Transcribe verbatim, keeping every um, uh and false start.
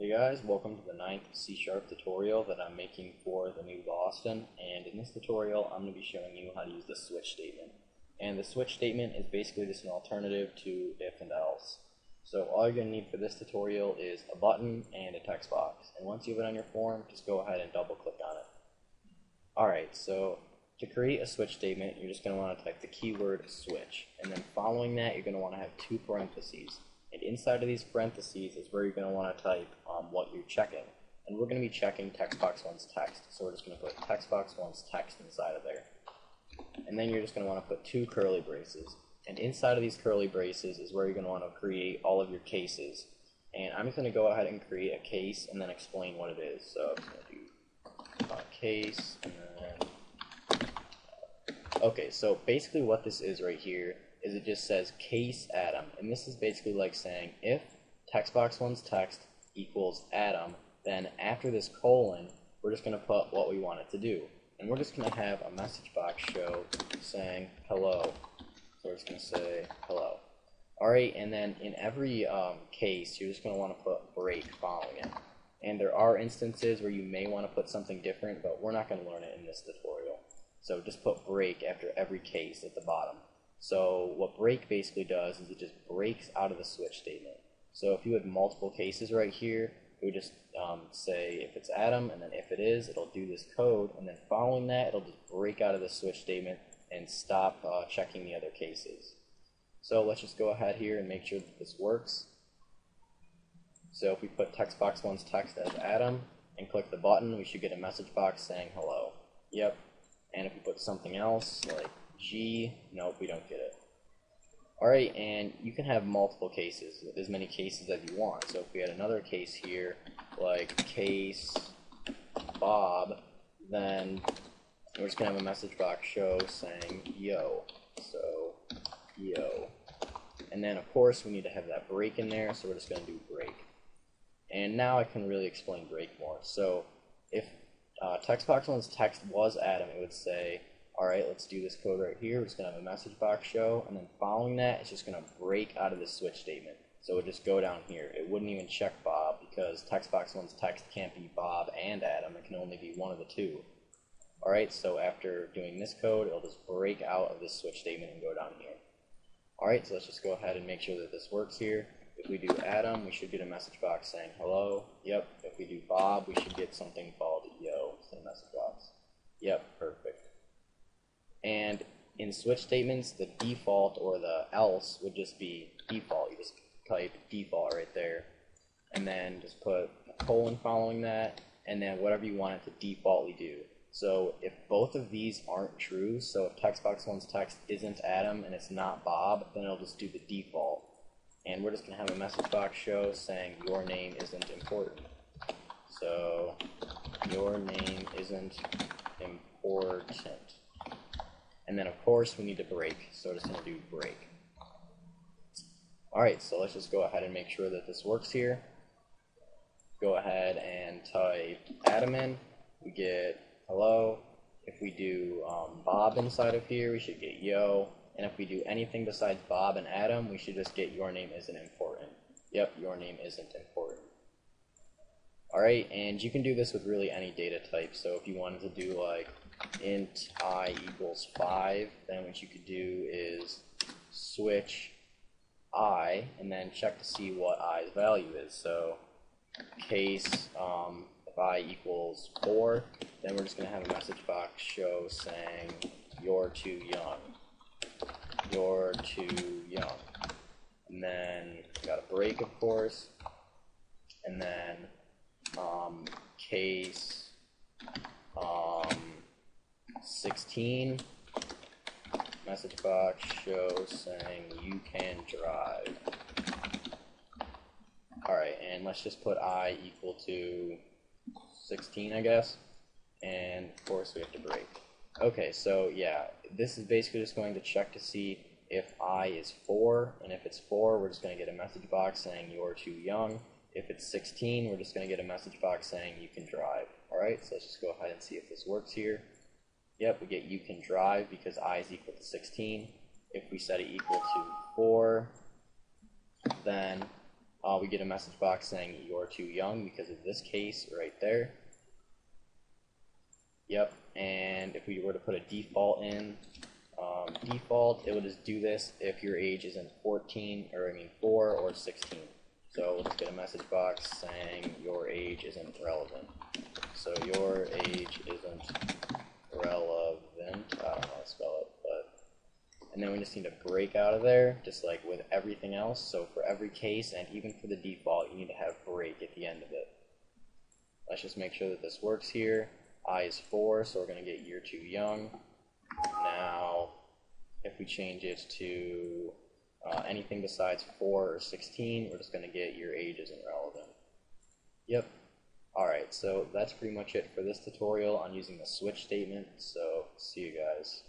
Hey guys, welcome to the ninth C sharp tutorial that I'm making for the new Boston, and in this tutorial I'm going to be showing you how to use the switch statement. And the switch statement is basically just an alternative to if and else. So all you're going to need for this tutorial is a button and a text box, and once you have it on your form, just go ahead and double click on it. Alright, so to create a switch statement, you're just going to want to type the keyword switch, and then following that you're going to want to have two parentheses. And inside of these parentheses is where you're going to want to type um, what you're checking. And we're going to be checking text box one's text. So we're just going to put text box one's text inside of there. And then you're just going to want to put two curly braces. And inside of these curly braces is where you're going to want to create all of your cases. And I'm just going to go ahead and create a case and then explain what it is. So I'm just going to do uh, case and then... Okay, so basically what this is right here is it just says case Adam, and this is basically like saying if text box one's text equals Adam, then after this colon we're just going to put what we want it to do, and we're just going to have a message box show saying hello. So we're just going to say hello. Alright, and then in every um, case you're just going to want to put break following it, and there are instances where you may want to put something different, but we're not going to learn it in this tutorial. So just put break after every case at the bottom. So what break basically does is it just breaks out of the switch statement. So if you had multiple cases right here, it would just um, say if it's Adam, and then if it is, it'll do this code, and then following that, it'll just break out of the switch statement and stop uh, checking the other cases. So let's just go ahead here and make sure that this works. So if we put text box one's text as Adam and click the button, we should get a message box saying hello. Yep. And if we put something else like G, nope, we don't get it. Alright, and you can have multiple cases, as many cases as you want. So if we had another case here, like case Bob, then we're just going to have a message box show saying yo. So, yo. And then of course we need to have that break in there, so we're just going to do break. And now I can really explain break more. So if uh, text box one's text was Adam, it would say, alright, let's do this code right here. We're just going to have a message box show, and then following that, it's just going to break out of the switch statement. So it'll just go down here. It wouldn't even check Bob, because text box one's text can't be Bob and Adam. It can only be one of the two. Alright, so after doing this code, it'll just break out of this switch statement and go down here. Alright, so let's just go ahead and make sure that this works here. If we do Adam, we should get a message box saying hello. Yep. If we do Bob, we should get something called yo. Same message box. Yep, perfect. And in switch statements, the default or the else would just be default. You just type default right there, and then just put a colon following that, and then whatever you want it to defaultly do. So if both of these aren't true, so if text box one's text isn't Adam and it's not Bob, then it'll just do the default. And we're just going to have a message box show saying your name isn't important. So your name isn't important. And then of course we need to break, so we're just going to do break. Alright, so let's just go ahead and make sure that this works here. Go ahead and type Adam in, we get hello. If we do um, Bob inside of here, we should get yo. And if we do anything besides Bob and Adam, we should just get your name isn't important. Yep, your name isn't important. Alright, and you can do this with really any data type. So if you wanted to do like int I equals five, then what you could do is switch I and then check to see what I's value is. So case um, if I equals four, then we're just going to have a message box show saying you're too young. You're too young. And then got a break, of course. And then um, case um, sixteen, message box shows saying you can drive. Alright, and let's just put I equal to sixteen, I guess, and of course we have to break. Okay, so yeah, this is basically just going to check to see if I is four, and if it's four, we're just going to get a message box saying you're too young. If it's sixteen, we're just going to get a message box saying you can drive. Alright, so let's just go ahead and see if this works here. Yep, we get you can drive because I is equal to sixteen. If we set it equal to four, then uh, we get a message box saying you're too young because of this case right there. Yep, and if we were to put a default in, um, default, it would just do this if your age isn't fourteen, or I mean four or sixteen. So we'll just get a message box saying your age isn't relevant. So your age isn't relevant. I don't know how to spell it, but and then we just need to break out of there, just like with everything else. So for every case and even for the default, you need to have break at the end of it. Let's just make sure that this works here. I is four, so we're going to get you're too young. Now, if we change it to uh, anything besides four or sixteen, we're just going to get your age isn't relevant. Yep. Alright, so that's pretty much it for this tutorial on using the switch statement, so see you guys.